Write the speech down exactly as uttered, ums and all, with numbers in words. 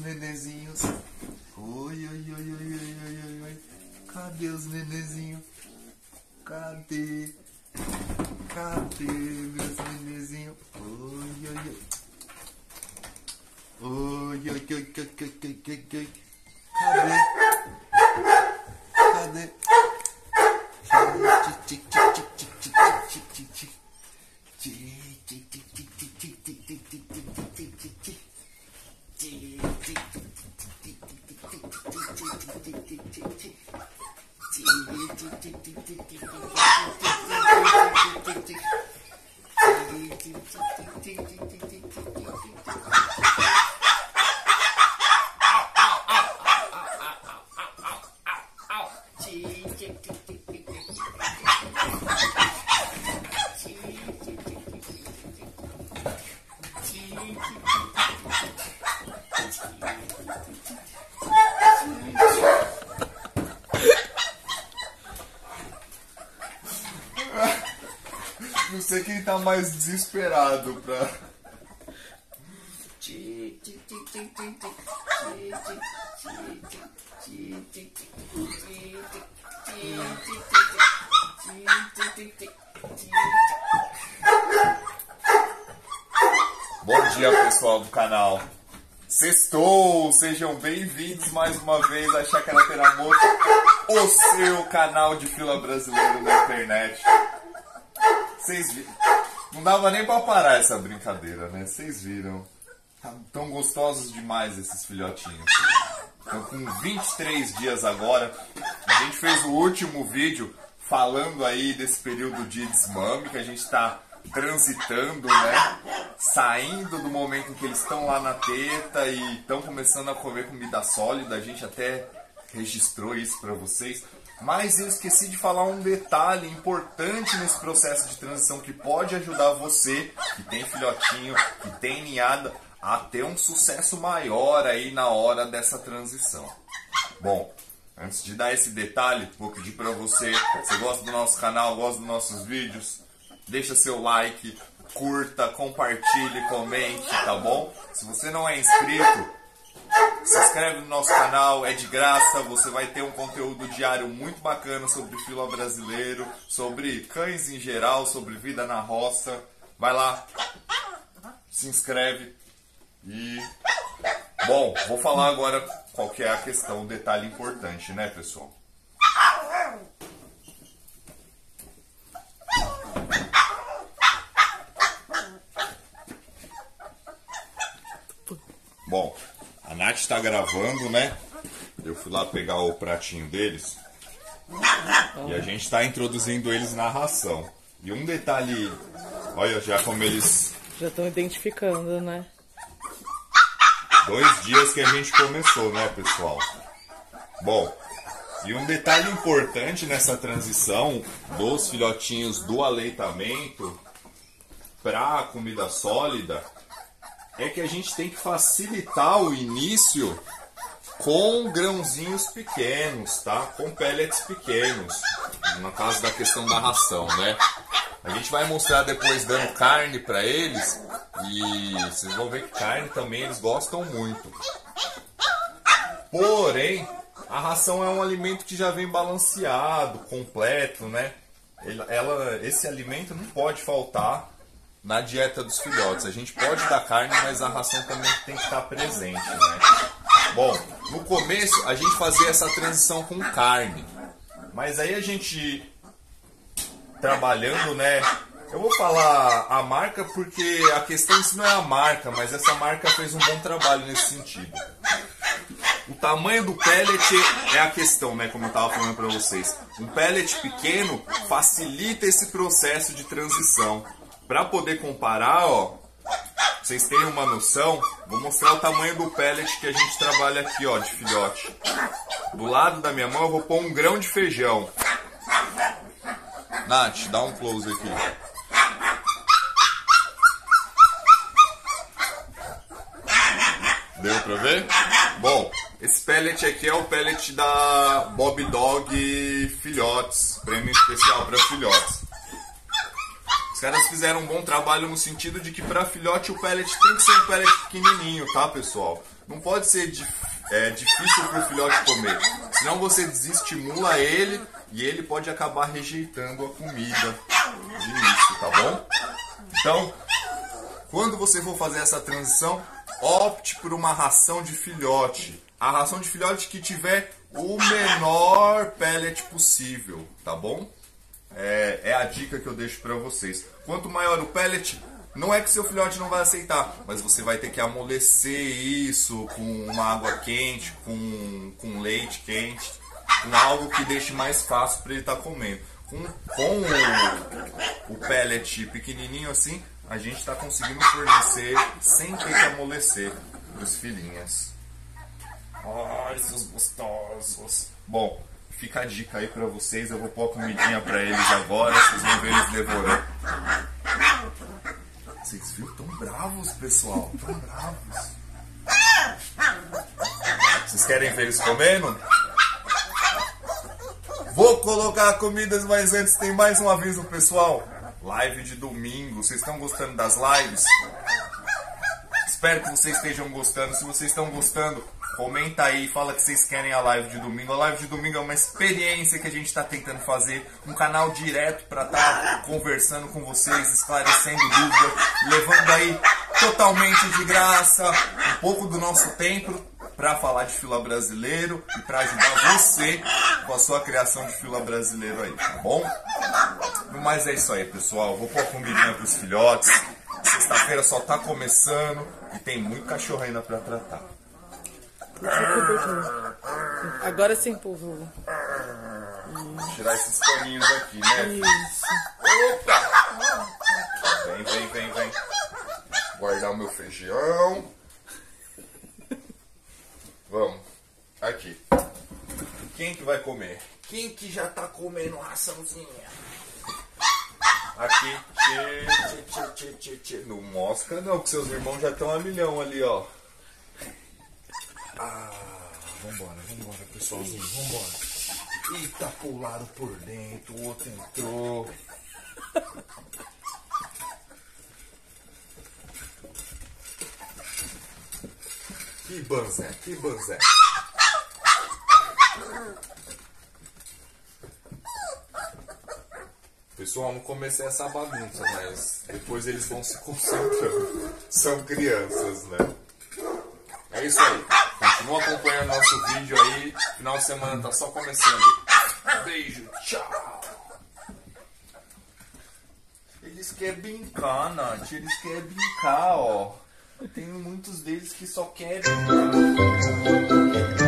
nenenzinhos? Oi, oi, oi, oi, oi, oi, oi. Cadê os nenenzinhos? Cadê? Cadê meus nenenzinhos? Oi, oi, oi. Oi, oi, oi, oi, oi, oi, oi. Cadê? Cadê? Não sei quem tá mais desesperado pra... Bom dia, pessoal do canal. Sextou! Sejam bem-vindos mais uma vez à Chácara Teramoto, o seu canal de fila brasileiro na internet. Vocês viram? Não dava nem pra parar essa brincadeira, né? Vocês viram? Tão gostosos demais esses filhotinhos. Estão com vinte e três dias agora. A gente fez o último vídeo falando aí desse período de desmame, que a gente tá transitando, né? Saindo do momento em que eles estão lá na teta e estão começando a comer comida sólida. A gente até registrou isso pra vocês. Mas eu esqueci de falar um detalhe importante nesse processo de transição que pode ajudar você, que tem filhotinho, que tem ninhada, a ter um sucesso maior aí na hora dessa transição. Bom, antes de dar esse detalhe, vou pedir para você, se você gosta do nosso canal, gosta dos nossos vídeos, deixa seu like, curta, compartilhe, comente, tá bom? Se você não é inscrito, se inscreve no nosso canal, é de graça, você vai ter um conteúdo diário muito bacana sobre fila brasileiro, sobre cães em geral, sobre vida na roça. Vai lá, se inscreve e... Bom, vou falar agora qual que é a questão, um detalhe importante, né, pessoal? Bom... A Nath tá gravando, né? Eu fui lá pegar o pratinho deles. E a gente tá introduzindo eles na ração. E um detalhe... Olha já como eles... Já estão identificando, né? Dois dias que a gente começou, né, pessoal? Bom, e um detalhe importante nessa transição dos filhotinhos do aleitamento para a comida sólida... é que a gente tem que facilitar o início com grãozinhos pequenos, tá? Com pellets pequenos, no caso da questão da ração, né? A gente vai mostrar depois dando carne para eles e vocês vão ver que carne também eles gostam muito. Porém, a ração é um alimento que já vem balanceado, completo, né? Ela, ela, esse alimento não pode faltar na dieta dos filhotes. A gente pode dar carne, mas a ração também tem que estar presente, né? Bom, no começo a gente fazia essa transição com carne, mas aí a gente trabalhando, né? Eu vou falar a marca porque a questão isso não é a marca, mas essa marca fez um bom trabalho nesse sentido. O tamanho do pellet é a questão, né? Como eu estava falando para vocês, um pellet pequeno facilita esse processo de transição. Para poder comparar, ó, vocês terem uma noção, vou mostrar o tamanho do pellet que a gente trabalha aqui, ó, de filhote. Do lado da minha mão eu vou pôr um grão de feijão. Nath, dá um close aqui. Deu pra ver? Bom, esse pellet aqui é o pellet da Bob Dog Filhotes, prêmio especial para filhotes. Os caras fizeram um bom trabalho no sentido de que para filhote o pellet tem que ser um pellet pequenininho, tá, pessoal? Não pode ser de, é, difícil para o filhote comer, senão você desestimula ele e ele pode acabar rejeitando a comida de início, tá bom? Então, quando você for fazer essa transição, opte por uma ração de filhote. A ração de filhote que tiver o menor pellet possível, tá bom? É, é a dica que eu deixo para vocês. Quanto maior o pellet, não é que seu filhote não vai aceitar, mas você vai ter que amolecer isso com uma água quente, com, com leite quente, com algo que deixe mais fácil para ele estar comendo. Com, com o, o pellet pequenininho assim, a gente está conseguindo fornecer sem ter que amolecer para os filhinhas. Ai, seus gostosos. Bom, fica a dica aí pra vocês. Eu vou pôr a comidinha pra eles agora. Vocês vão ver eles devorando. Vocês viram? Tão bravos, pessoal. Tão bravos. Vocês querem ver eles comendo? Vou colocar comidas, mas antes tem mais um aviso, pessoal. Live de domingo. Vocês estão gostando das lives? Espero que vocês estejam gostando. Se vocês estão gostando, comenta aí, fala que vocês querem a live de domingo. A live de domingo é uma experiência que a gente está tentando fazer. Um canal direto para estar conversando com vocês, esclarecendo dúvidas, levando aí totalmente de graça um pouco do nosso tempo para falar de fila brasileiro e para ajudar você com a sua criação de fila brasileiro aí, tá bom? Mas é isso aí, pessoal. Vou pôr a comidinha para os filhotes. Sexta-feira só tá começando e tem muito cachorro ainda para tratar. Agora sim, povo. Vou tirar esses paninhos aqui, né? Isso. Opa! Vem, vem, vem, vem. Guardar o meu feijão. Vamos. Aqui. Quem que vai comer? Quem que já tá comendo raçãozinha? Aqui. Tchê, tchê, tchê, tchê. Não mosca não, que seus irmãos já estão a milhão ali, ó. Ah, vambora, vambora, pessoalzinho, vambora. Eita, pularam por dentro, o outro entrou. Que banzé, que banzé. Pessoal, não comecei essa bagunça, mas depois eles vão se concentrando. São crianças, né? É isso aí. Continua acompanhando nosso vídeo aí. Final de semana tá só começando. Beijo, tchau. Eles querem brincar, Nath. Eles querem brincar, ó. Tem muitos deles que só querem brincar.